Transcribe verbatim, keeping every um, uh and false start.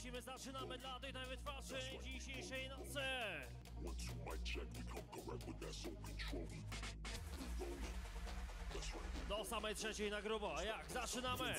lecimy, zaczynamy dla tej najwytwarszej dzisiejszej nocy. Do samej trzeciej na grubo, a jak? Zaczynamy!